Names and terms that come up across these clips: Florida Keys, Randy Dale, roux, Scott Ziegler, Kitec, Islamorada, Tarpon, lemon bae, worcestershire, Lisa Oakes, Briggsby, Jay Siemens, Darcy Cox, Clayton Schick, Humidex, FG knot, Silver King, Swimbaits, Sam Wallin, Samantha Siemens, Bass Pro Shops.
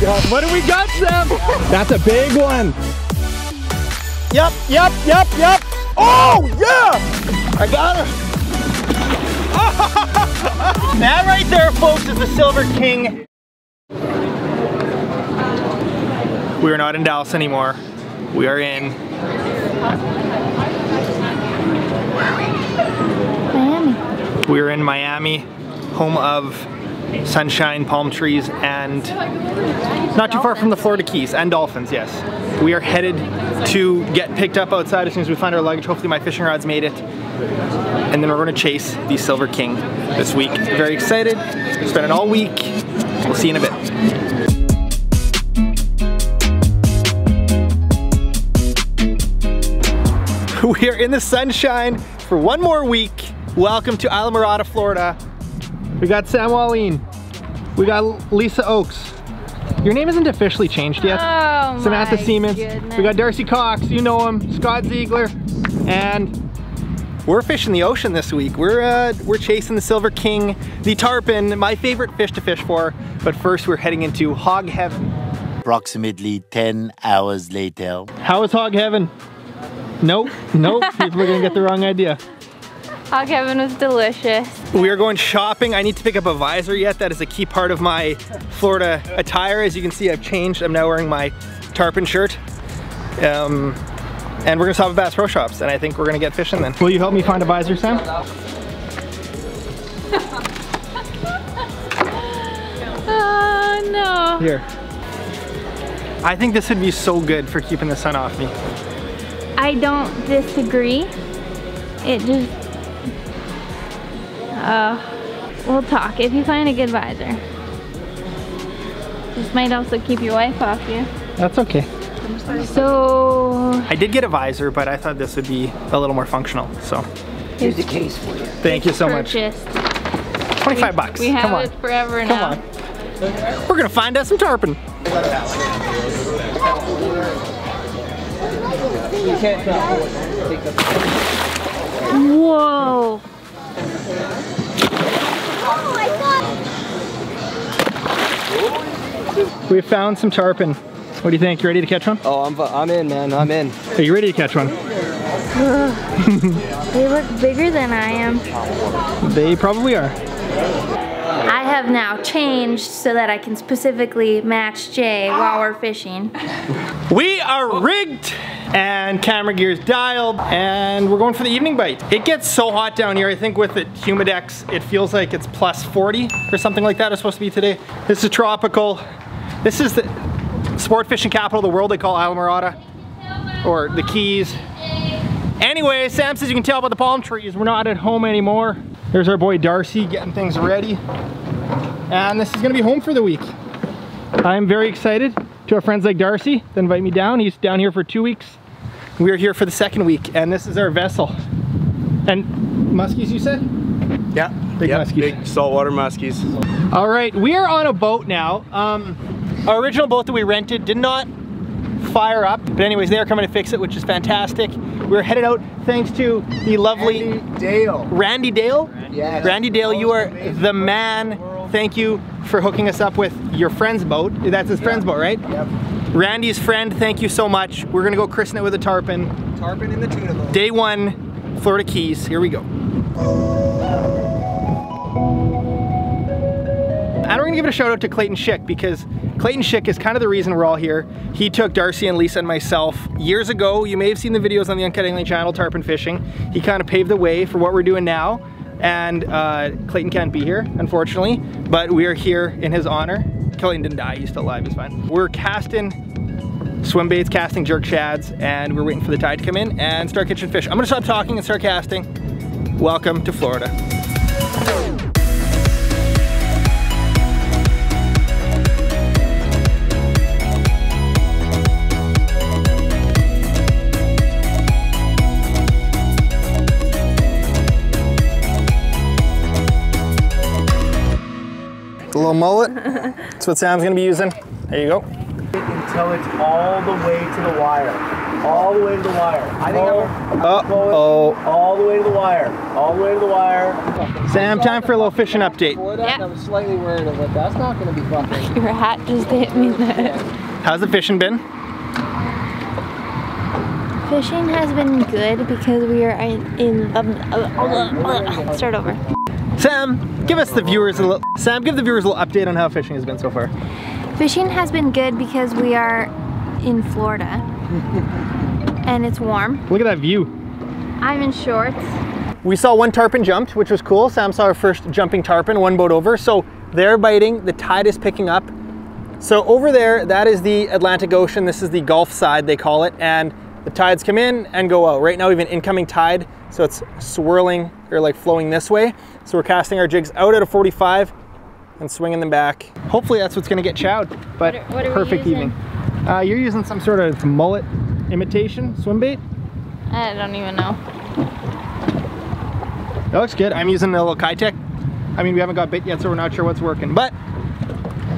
Yep. What do we got, Sam? That's a big one. Yep, yep, yep, yep. Oh, yeah! I got her. That right there, folks, is the Silver King. We are not in Dallas anymore. We are in... Where are we? Miami. We are in Miami, home of sunshine, palm trees, and not too far from the Florida Keys, and dolphins, yes. We are headed to get picked up outside as soon as we find our luggage. Hopefully my fishing rod's made it. And then we're gonna chase the Silver King this week. Very excited, spent it all week. We'll see you in a bit. We are in the sunshine for one more week. Welcome to Islamorada, Florida. We got Sam Wallin. We got Lisa Oakes. Your name isn't officially changed yet. Oh, Samantha Siemens. Goodness. We got Darcy Cox, you know him, Scott Ziegler. And we're fishing the ocean this week. We're chasing the Silver King, the tarpon, my favorite fish to fish for. But first we're heading into hog heaven. Approximately 10 hours later. How is hog heaven? Nope, nope, people are gonna get the wrong idea. Hog heaven was delicious. We are going shopping. I need to pick up a visor yet. That is a key part of my Florida attire. As you can see, I've changed. I'm now wearing my tarpon shirt. And we're gonna stop at Bass Pro Shops, and I think we're gonna get fishing then. Will you help me find a visor, Sam? Oh, no. Here. I think this would be so good for keeping the sun off me. I don't disagree. It just, we'll talk if you find a good visor. This might also keep your wife off you. That's okay. So I did get a visor, but I thought this would be a little more functional. So here's the case for you. Thank you so much. $25. We have it forever now. Come on. We're gonna find us some tarpon. Whoa! Oh my God! We found some tarpon. What do you think? You ready to catch one? Oh, I'm in, man. I'm in. Are you ready to catch one? They look bigger than I am. They probably are. I have now changed so that I can specifically match Jay while we're fishing. We are rigged and camera gear's dialed and we're going for the evening bite. It gets so hot down here. I think with the Humidex, it feels like it's plus 40 or something like that. It's supposed to be today. This is tropical. This is the sport fishing capital of the world. They call Islamorada or the Keys. Anyway, Sam says you can tell by the palm trees. We're not at home anymore. There's our boy Darcy getting things ready. And this is gonna be home for the week. I'm very excited. To our friends like Darcy that invite me down. He's down here for 2 weeks. We're here for the second week, and this is our vessel. And muskies, you said? Yeah. Big muskies. Big saltwater muskies. All right, we are on a boat now. Our original boat that we rented did not fire up, but anyways, they are coming to fix it, which is fantastic. We're headed out thanks to the lovely... Randy Dale. Randy Dale? Yes. Randy Dale, you are the man. Thank you for hooking us up with your friend's boat. That's his friend's boat, right? Yep. Randy's friend, thank you so much. We're gonna go christen it with a tarpon. Tarpon in the tuna boat. Day one, Florida Keys, here we go. And we're gonna give it a shout out to Clayton Schick because Clayton Schick is kind of the reason we're all here. He took Darcy and Lisa and myself years ago. You may have seen the videos on the Uncut Angling channel, tarpon fishing. He kind of paved the way for what we're doing now. And Clayton can't be here, unfortunately, but we are here in his honor. Clayton didn't die, he's still alive, he's fine. We're casting swim baits, casting jerk shads, and we're waiting for the tide to come in and start catching fish. I'm gonna stop talking and start casting. Welcome to Florida. A little mullet. That's what Sam's gonna be using. There you go. Until it's all the way to the wire. all the way to the wire. I think all the way to the wire. All the way to the wire. Sam, time for a little fishing update. Yeah. I was slightly worried of what that's not going to be fun. Your hat just hit me there. How's the fishing been? Fishing has been good because we are Sam, give us the viewers a little. Sam, give the viewers a little update on how fishing has been so far. Fishing has been good because we are in Florida and it's warm. Look at that view. I'm in shorts. We saw one tarpon jumped, which was cool. Sam saw our first jumping tarpon, one boat over. So they're biting. The tide is picking up. So over there, that is the Atlantic Ocean. This is the Gulf side, they call it, and the tides come in and go out. Right now we have an incoming tide, so it's swirling or like flowing this way. So we're casting our jigs out at a 45 and swinging them back. Hopefully that's what's gonna get chowed, but what are perfect evening. You're using some sort of mullet imitation swim bait? I don't even know. That looks good. I'm using a little Kitec. I mean, we haven't got bit yet, so we're not sure what's working, but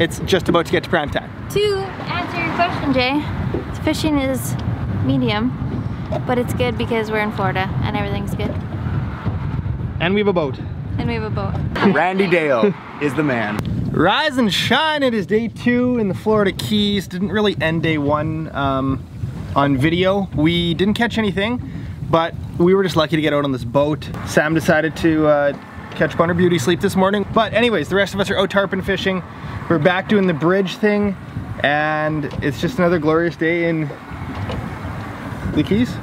it's just about to get to prime time. To answer your question, Jay, fishing is medium, but it's good because we're in Florida and everything's good. And we have a boat. And we have a boat. Randy Dale is the man. Rise and shine, it is day 2 in the Florida Keys. Didn't really end day 1 on video. We didn't catch anything, but we were just lucky to get out on this boat. Sam decided to catch Bunner Beauty sleep this morning. But anyways, the rest of us are out tarpon fishing. We're back doing the bridge thing, and it's just another glorious day in the Keys.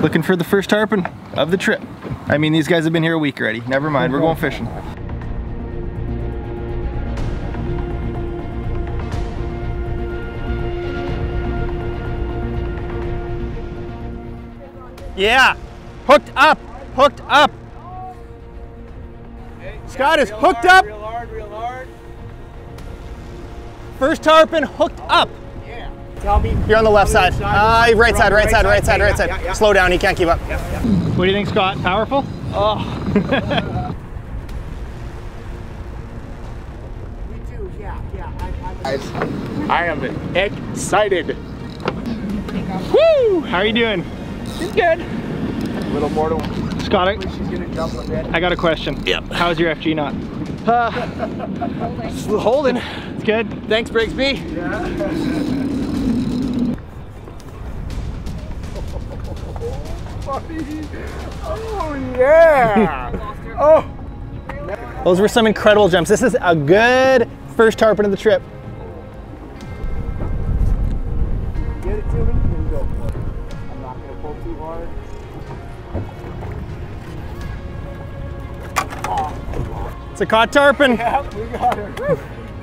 Looking for the first tarpon of the trip. I mean, these guys have been here a week already. Never mind, we're going fishing. Yeah, hooked up, hooked up. Scott is hooked up. Real hard, real hard. First tarpon hooked up. You're on the left side. Right side. Slow down, he can't keep up. Yeah. What do you think, Scott? Powerful? Oh. We do, yeah. I am excited. Woo! How are you doing? She's good. A little more to... Scott, I got a question. Yep. How's your FG knot? Holding. It's good. Thanks, Briggsby. Yeah. Oh yeah! Oh, those were some incredible jumps. This is a good first tarpon of the trip. Get it to me and go for it. I'm not gonna pull too hard. Oh, it's a caught tarpon. Yeah, we got her.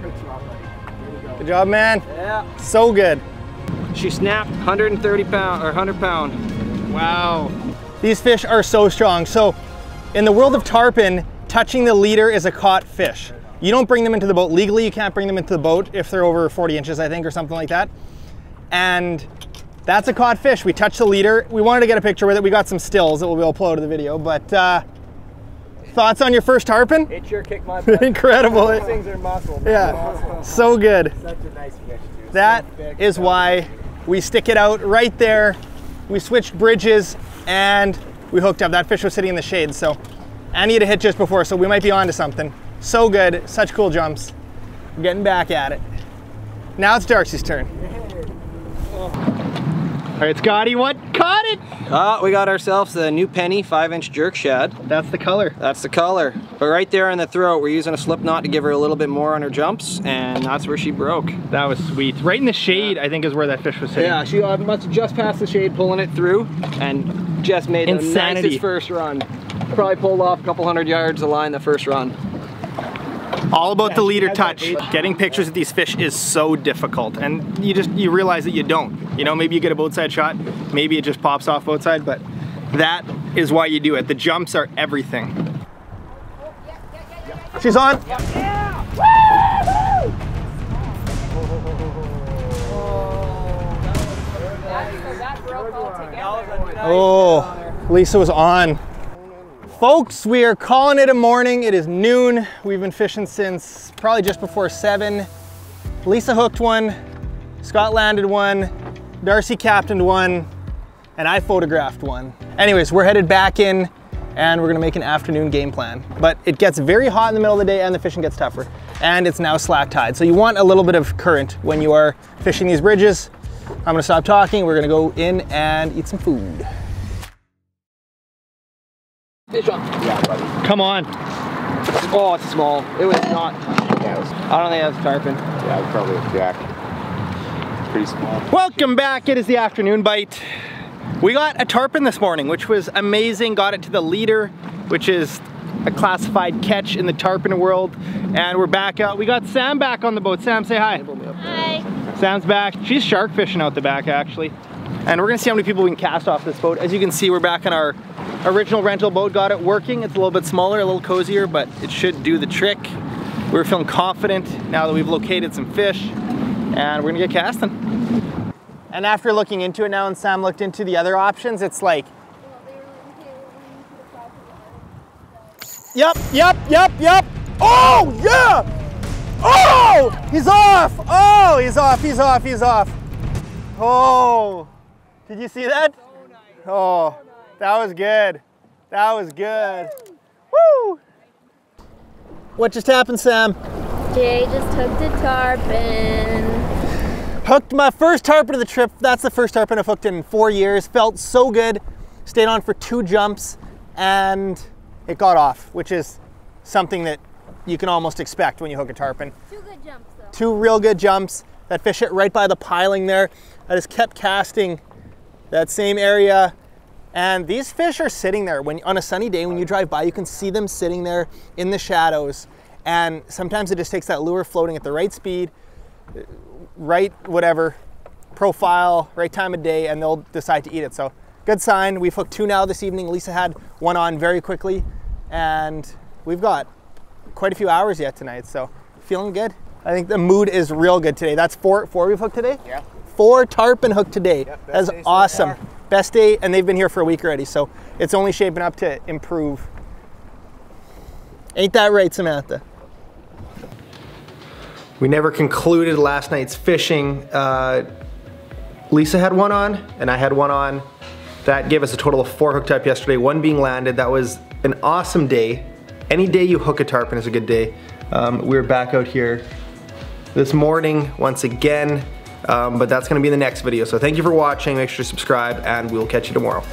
Good job, buddy. Go. Good job, man. Yeah. So good. She snapped 130 pound or 100 pound. Wow. These fish are so strong. So in the world of tarpon, touching the leader is a caught fish. You don't bring them into the boat legally. You can't bring them into the boat if they're over 40 inches, I think, or something like that. And that's a caught fish. We touched the leader. We wanted to get a picture with it. We got some stills that we'll be able to upload to the video, but thoughts on your first tarpon? It sure kicked my butt. Incredible. Those things are muscle. Yeah, muscle. So good. Such a nice fish, too. That is why we stick it out right there. We switched bridges and we hooked up. That fish was sitting in the shade, so I need a hit just before, so we might be onto something. So good, such cool jumps. We're getting back at it. Now it's Darcy's turn. All right, Scotty, what caught it? We got ourselves the new penny 5-inch jerk shad. That's the color. That's the color. But right there in the throat, we're using a slip knot to give her a little bit more on her jumps, and that's where she broke. That was sweet. Right in the shade, yeah. I think, is where that fish was sitting. Yeah, she must have just passed the shade, pulling it through, and just made the nicest first run. Probably pulled off a couple hundred yards of line the first run. All about the leader touch. Getting pictures of these fish is so difficult, and you realize that you don't. You know, maybe you get a boat side shot, maybe it just pops off boat side, but that is why you do it. The jumps are everything. She's on. Yeah. Woo-hoo! Oh, Lisa was on. Folks, we are calling it a morning. It is noon. We've been fishing since probably just before 7. Lisa hooked one, Scott landed one, Darcy captained one, and I photographed one. Anyways, we're headed back in and we're gonna make an afternoon game plan. But it gets very hot in the middle of the day and the fishing gets tougher. And it's now slack tide. So you want a little bit of current when you are fishing these bridges. I'm gonna stop talking. We're gonna go in and eat some food. Fish on. Yeah, buddy. Come on. Oh, it's small. It was not. Yeah, it was... I don't think that was tarpon. Yeah, it was probably a jack. Pretty small. Welcome back. It is the afternoon bite. We got a tarpon this morning, which was amazing. Got it to the leader, which is a classified catch in the tarpon world. And we're back out. We got Sam back on the boat. Sam, say hi. Hi. Sam's back. She's shark fishing out the back, actually. And we're gonna see how many people we can cast off this boat. As you can see, we're back on our original rental boat. Got it working. It's a little bit smaller, a little cozier, but it should do the trick. We're feeling confident now that we've located some fish, and we're gonna get casting. And after looking into it now, and Sam looked into the other options, it's like... Yep. Oh, yeah! Oh! He's off! Oh, he's off. Oh! Did you see that? Oh, that was good. That was good. Woo! What just happened, Sam? Jay just hooked a tarpon. Hooked my first tarpon of the trip. That's the first tarpon I've hooked in 4 years. Felt so good. Stayed on for 2 jumps and it got off, which is something that you can almost expect when you hook a tarpon. 2 good jumps though. 2 real good jumps. That fish hit right by the piling there. I just kept casting that same area. And these fish are sitting there. When on a sunny day, when you drive by, you can see them sitting there in the shadows. And sometimes it just takes that lure floating at the right speed, right whatever, profile, right time of day, and they'll decide to eat it. So good sign. We've hooked 2 now this evening. Lisa had one on very quickly, and we've got quite a few hours yet tonight, so feeling good. I think the mood is real good today. That's four we've hooked today? Yeah. 4 tarpon hooked today. Yep, that's awesome. So best day, and they've been here for a week already, so it's only shaping up to improve. Ain't that right, Samantha? We never concluded last night's fishing. Lisa had one on, and I had one on. That gave us a total of 4 hooked up yesterday, 1 being landed. That was an awesome day. Any day you hook a tarpon is a good day. We were back out here this morning once again, but that's gonna be in the next video. So thank you for watching, make sure to subscribe, and we'll catch you tomorrow.